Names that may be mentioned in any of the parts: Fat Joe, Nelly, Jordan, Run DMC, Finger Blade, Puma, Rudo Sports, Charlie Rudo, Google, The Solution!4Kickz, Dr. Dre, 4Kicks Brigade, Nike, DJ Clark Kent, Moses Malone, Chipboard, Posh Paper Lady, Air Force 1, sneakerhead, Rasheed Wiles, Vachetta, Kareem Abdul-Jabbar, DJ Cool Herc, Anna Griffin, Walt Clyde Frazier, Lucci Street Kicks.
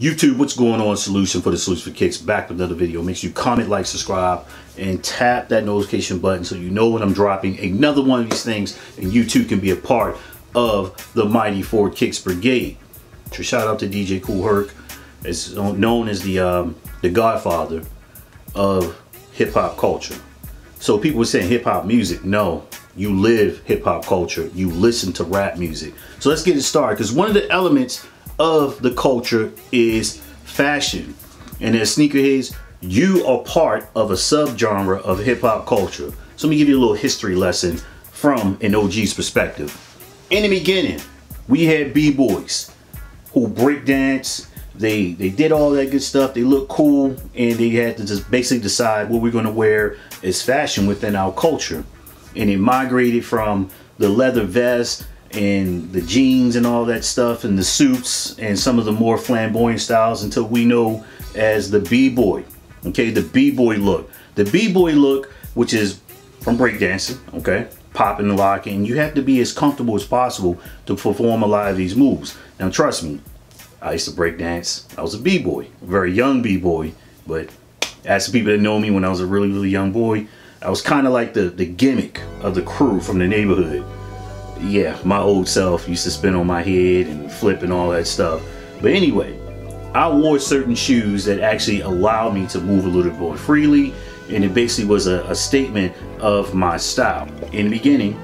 YouTube, what's going on? Solution for the Solution for Kicks, back with another video. Make sure you comment, like, subscribe, and tap that notification button so you know when I'm dropping another one of these things, and you too can be a part of the mighty 4Kicks Brigade. So shout out to DJ Cool Herc, it's known as the Godfather of hip hop culture. So people were saying hip hop music. No, you live hip hop culture. You listen to rap music. So let's get it started, because one of the elements of the culture is fashion, and as sneakerheads, you are part of a subgenre of hip-hop culture. So let me give you a little history lesson from an OG's perspective. In the beginning, we had b-boys who breakdance. They did all that good stuff. They looked cool, and they had to just basically decide what we're going to wear as fashion within our culture. And it migrated from the leather vest and the jeans and all that stuff and the suits and some of the more flamboyant styles until we know as the b-boy. Okay, the b-boy look. The b-boy look, which is from breakdancing, okay, popping and locking. You have to be as comfortable as possible to perform a lot of these moves. Now trust me, I used to breakdance. I was a b-boy, very young b-boy, but as the people that know me when I was a really, really young boy, I was kind of like the gimmick of the crew from the neighborhood. Yeah, my old self used to spin on my head and flip and all that stuff. But anyway, I wore certain shoes that actually allowed me to move a little bit more freely, and it basically was a statement of my style. In the beginning,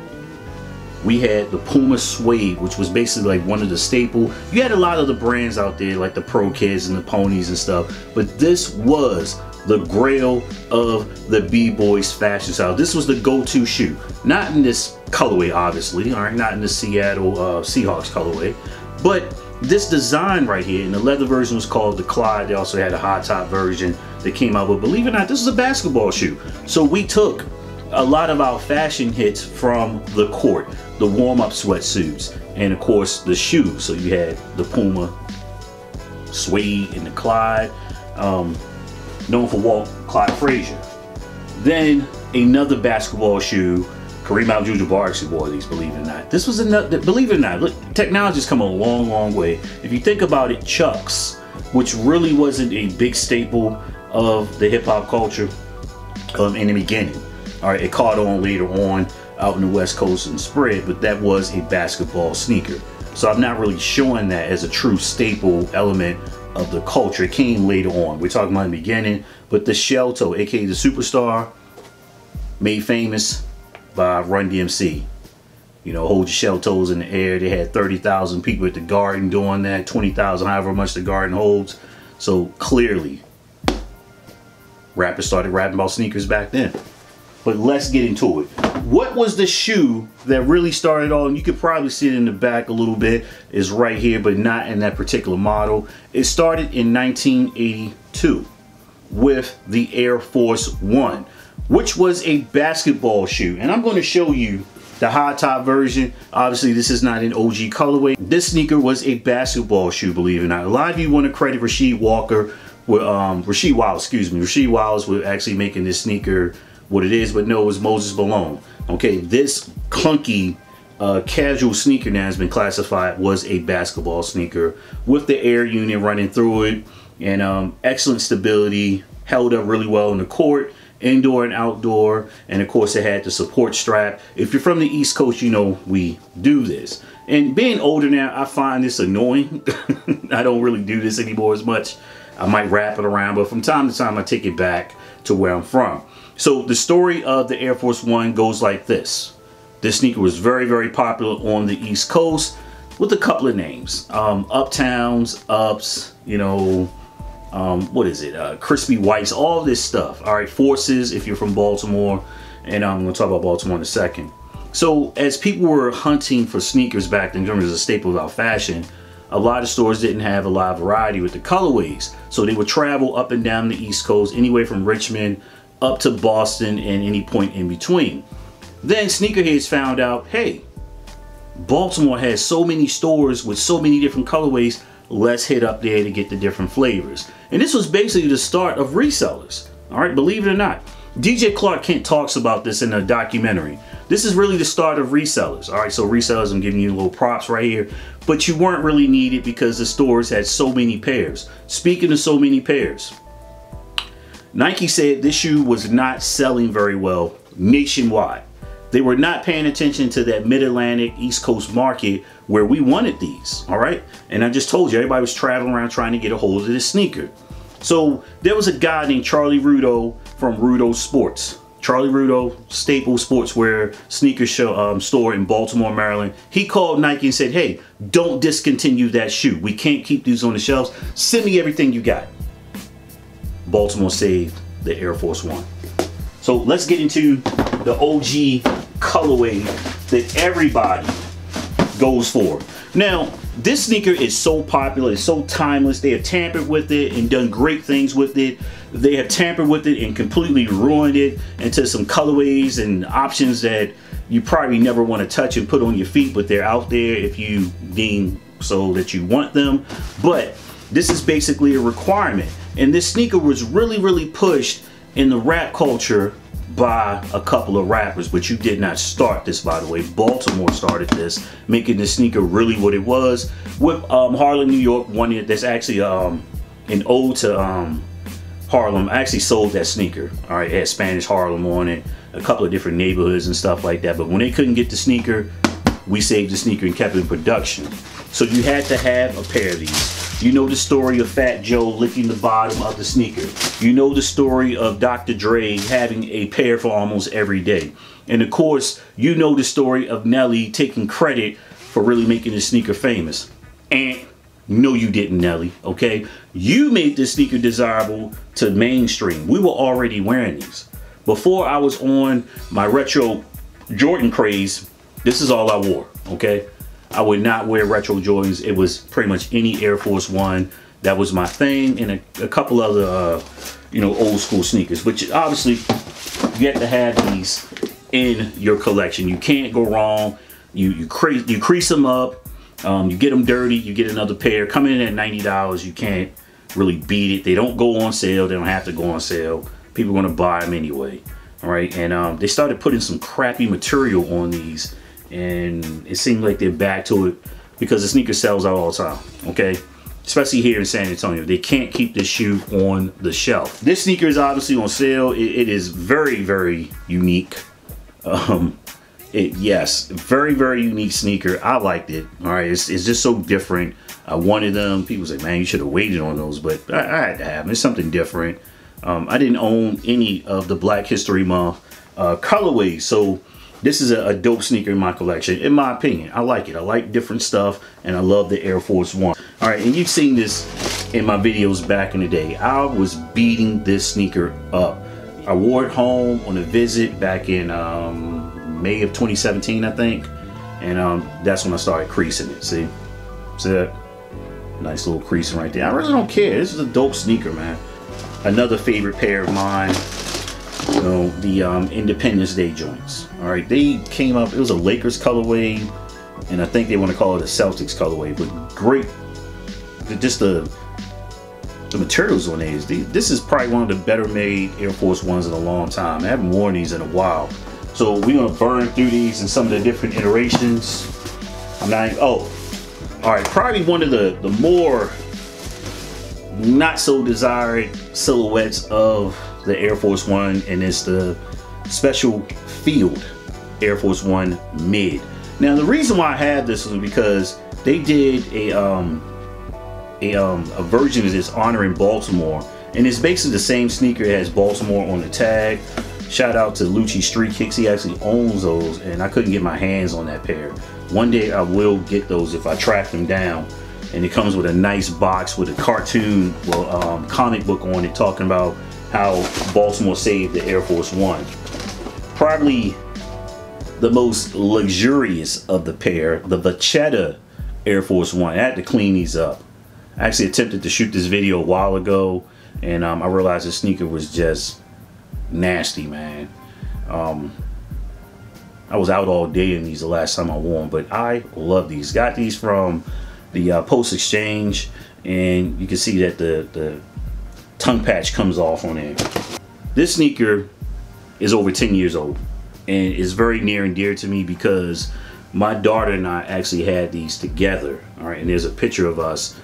we had the Puma Suede, which was basically like one of the staple. You had a lot of the brands out there, like the Pro Kids and the Ponies and stuff, but this was the grail of the b-boys fashion style. This was the go-to shoe. Not in this colorway, obviously, all right, not in the Seattle Seahawks colorway, but this design right here, and the leather version was called the Clyde. They also had a high top version that came out, but believe it or not, this is a basketball shoe. So we took a lot of our fashion hits from the court, the warm-up sweatsuits, and of course the shoes. So you had the Puma Suede and the Clyde, known for Walt Clyde Frazier. Then another basketball shoe, Kareem Abdul-Jabbar actually wore these, believe it or not. This was another, believe it or not, look, technology's come a long, long way. If you think about it, Chucks, which really wasn't a big staple of the hip hop culture in the beginning. All right, it caught on later on out in the West Coast and spread, but that was a basketball sneaker. So I'm not really showing that as a true staple element of the culture. It came later on. We're talking about the beginning, but the shell toe, aka the Superstar, made famous by Run DMC. You know, hold your shell toes in the air. They had 30,000 people at the Garden doing that, 20,000, however much the Garden holds. So clearly, rappers started rapping about sneakers back then. But let's get into it. What was the shoe that really started on? You could probably see it in the back a little bit. It's right here, but not in that particular model. It started in 1982 with the Air Force 1, which was a basketball shoe. And I'm going to show you the high top version. Obviously, this is not an OG colorway. This sneaker was a basketball shoe, believe it or not. A lot of you want to credit Rasheed Wiles. Rasheed Wiles was actually making this sneaker what it is, but no, it was Moses Malone. Okay, this clunky casual sneaker now has been classified was a basketball sneaker with the air unit running through it, and excellent stability, held up really well in the court, indoor and outdoor, and of course it had the support strap. If you're from the East Coast, you know we do this. And being older now, I find this annoying. I don't really do this anymore as much. I might wrap it around, but from time to time I take it back to where I'm from. So the story of the Air Force 1 goes like this. This sneaker was very, very popular on the East Coast with a couple of names. Uptowns, Ups, you know, what is it? Crispy Whites, all this stuff. All right, Forces, if you're from Baltimore, and I'm gonna talk about Baltimore in a second. So as people were hunting for sneakers back then, remember, it was a staple of our fashion, a lot of stores didn't have a lot of variety with the colorways. So they would travel up and down the East Coast, anywhere from Richmond up to Boston and any point in between. Then sneakerheads found out, hey, Baltimore has so many stores with so many different colorways, let's hit up there to get the different flavors. And this was basically the start of resellers, all right, believe it or not. DJ Clark Kent talks about this in a documentary. This is really the start of resellers, all right, so resellers, I'm giving you little props right here. but you weren't really needed because the stores had so many pairs. Speaking of so many pairs, Nike said this shoe was not selling very well nationwide. They were not paying attention to that mid-Atlantic East Coast market where we wanted these, all right? And I just told you, everybody was traveling around trying to get a hold of this sneaker. So there was a guy named Charlie Rudo from Rudo Sports. Charlie Rudo, staple sportswear sneaker store in Baltimore, Maryland. He called Nike and said, hey, don't discontinue that shoe. We can't keep these on the shelves. Send me everything you got. Baltimore saved the Air Force 1. So let's get into the OG colorway that everybody goes for. Now, this sneaker is so popular, it's so timeless. They have tampered with it and done great things with it. They have tampered with it and completely ruined it into some colorways and options that you probably never want to touch and put on your feet, but they're out there if you deem so that you want them. But this is basically a requirement. And this sneaker was really, really pushed in the rap culture by a couple of rappers, but you did not start this, by the way. Baltimore started this, making the sneaker really what it was, with Harlem, New York. One that's actually an ode to Harlem. I actually sold that sneaker, all right? It had Spanish Harlem on it, a couple of different neighborhoods and stuff like that. But when they couldn't get the sneaker, we saved the sneaker and kept it in production. So you had to have a pair of these. You know the story of Fat Joe licking the bottom of the sneaker. You know the story of Dr. Dre having a pair for almost every day. And of course, you know the story of Nelly taking credit for really making this sneaker famous. And no, you didn't, Nelly, okay? You made this sneaker desirable to mainstream. We were already wearing these. Before I was on my retro Jordan craze, this is all I wore, okay? I would not wear retro Jordans. It was pretty much any Air Force 1. That was my thing, and a couple other, you know, old school sneakers. Which obviously, you have to have these in your collection. You can't go wrong. You crease them up, you get them dirty, you get another pair. Coming in at $90, you can't really beat it. They don't go on sale. They don't have to go on sale. People are gonna buy them anyway, all right? And they started putting some crappy material on these. And it seemed like they're back to it because the sneaker sells out all the time, okay? Especially here in San Antonio. They can't keep this shoe on the shelf. This sneaker is obviously on sale. It is very, very unique. Yes, very, very unique sneaker. I liked it, all right? It's just so different. I wanted them. People say, man, you should have waited on those, but I had to have them. It's something different. I didn't own any of the Black History Month colorways, so this is a dope sneaker in my collection, in my opinion. I like it. I like different stuff, and I love the Air Force 1. All right, and you've seen this in my videos back in the day. I was beating this sneaker up. I wore it home on a visit back in May of 2017, I think, and that's when I started creasing it, see? See that? Nice little creasing right there. I really don't care. This is a dope sneaker, man. Another favorite pair of mine. You know, the Independence Day joints. All right, they came up, it was a Lakers colorway, and I think they want to call it a Celtics colorway, but great. Just the materials on these. This is probably one of the better made Air Force Ones in a long time. I haven't worn these in a while. So we're gonna burn through these and some of the different iterations. All right, probably one of the more not so desired silhouettes of the Air Force 1, and it's the Special Field Air Force 1 Mid. Now the reason why I had this was because they did a version of this honoring Baltimore, and it's basically the same sneaker as Baltimore on the tag. Shout out to Lucci Street Kicks. He actually owns those, and I couldn't get my hands on that pair. One day I will get those if I track them down. And it comes with a nice box with a cartoon, comic book on it, talking about how Baltimore saved the Air Force One. Probably the most luxurious of the pair, the Vachetta Air Force One. I had to clean these up. I actually attempted to shoot this video a while ago, and I realized the sneaker was just nasty, man. I was out all day in these the last time I wore them, but I love these. Got these from the Post Exchange, and you can see that the tongue patch comes off on it. This sneaker is over 10 years old and is very near and dear to me because my daughter and I actually had these together, all right, and there's a picture of us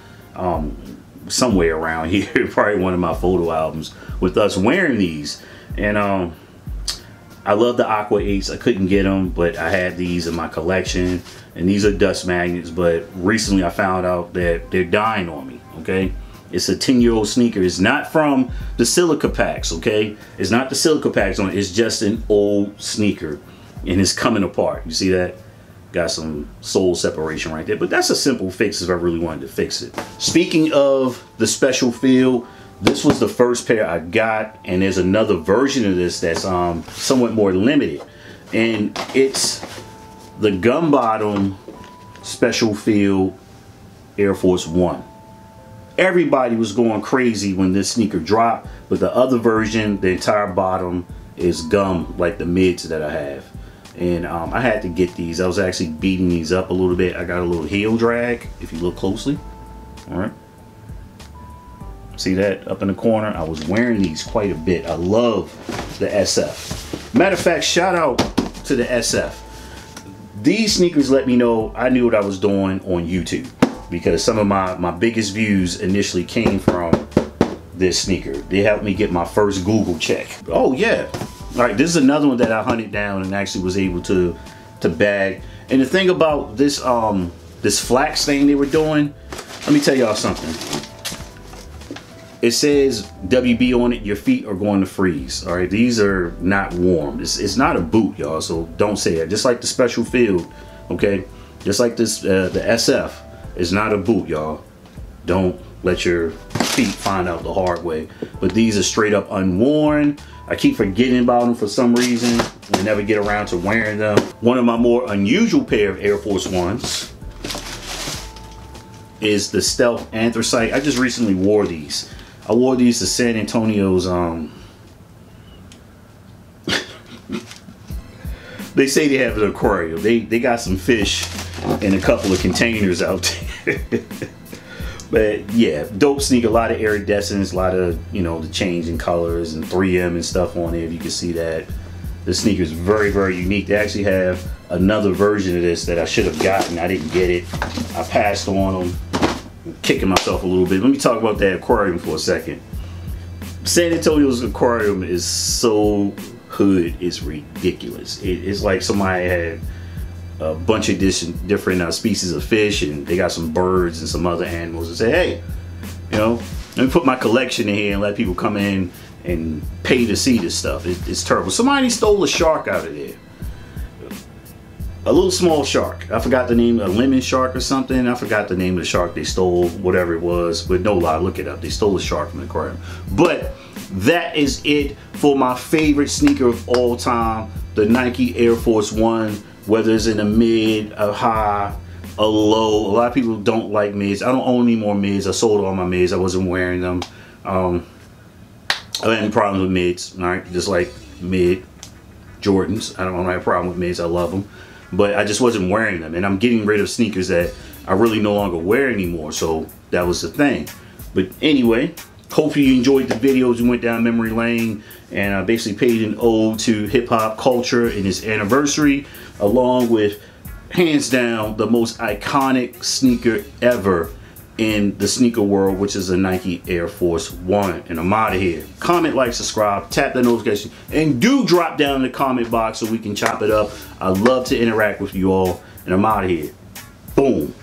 somewhere around here, probably one of my photo albums, with us wearing these. And I love the Aqua 8s. I couldn't get them, but I had these in my collection, and these are dust magnets, but recently I found out that they're dying on me, okay? It's a 10-year-old sneaker. It's not from the silica packs, okay? It's not the silica packs on it. It's just an old sneaker, and it's coming apart. You see that? Got some sole separation right there, but that's a simple fix if I really wanted to fix it. Speaking of the special feel, this was the first pair I got, and there's another version of this that's somewhat more limited, and it's the gum bottom special feel Air Force 1. Everybody was going crazy when this sneaker dropped, but the other version, the entire bottom is gum, like the mids that I have. And I had to get these. I was actually beating these up a little bit. I got a little heel drag, if you look closely. All right. See that up in the corner? I was wearing these quite a bit. I love the SF. Matter of fact, shout out to the SF. These sneakers let me know I knew what I was doing on YouTube, because some of my biggest views initially came from this sneaker. They helped me get my first Google check. Oh yeah. All right, this is another one that I hunted down and actually was able to bag. And the thing about this this flax thing they were doing, let me tell y'all something. It says WB on it, your feet are going to freeze. All right, these are not warm. It's not a boot, y'all, so don't say that. Just like the special field, okay? Just like this, the SF, it's not a boot, y'all. Don't let your feet find out the hard way. But these are straight up unworn. I keep forgetting about them for some reason. I never get around to wearing them. One of my more unusual pair of Air Force Ones is the Stealth Anthracite. I just recently wore these. I wore these to San Antonio's, they say they have an aquarium. They got some fish in a couple of containers out there. But yeah, dope sneaker, a lot of iridescence, a lot of, you know, the change in colors and 3M and stuff on it, if you can see that. The sneaker is very, very unique. They actually have another version of this that I should have gotten. I didn't get it. I passed on them. I'm kicking myself a little bit. Let me talk about that aquarium for a second. San Antonio's aquarium is so hood, it's ridiculous. It's like somebody had a bunch of different species of fish, and they got some birds and some other animals, and say, hey, you know, let me put my collection in here and let people come in and pay to see this stuff. It's terrible. Somebody stole a shark out of there. A little small shark. I forgot the name, a lemon shark or something. I forgot the name of the shark they stole, whatever it was, but no lie, look it up. They stole a shark from the aquarium. But that is it for my favorite sneaker of all time, the Nike Air Force 1. Whether it's in a mid, a high, a low. A lot of people don't like mids. I don't own any more mids. I sold all my mids. I wasn't wearing them. I don't have any problems with mids, all right? Just like mid Jordans. I don't have a problem with mids. I love them. But I just wasn't wearing them. And I'm getting rid of sneakers that I really no longer wear anymore. So that was the thing. But anyway, hopefully you enjoyed the videos. We went down memory lane, and I basically paid an ode to hip hop culture in its anniversary, along with, hands down, the most iconic sneaker ever in the sneaker world, which is a Nike Air Force 1. And I'm out of here. Comment, like, subscribe, tap that notification, and do drop down in the comment box so we can chop it up. I love to interact with you all, and I'm out of here. Boom.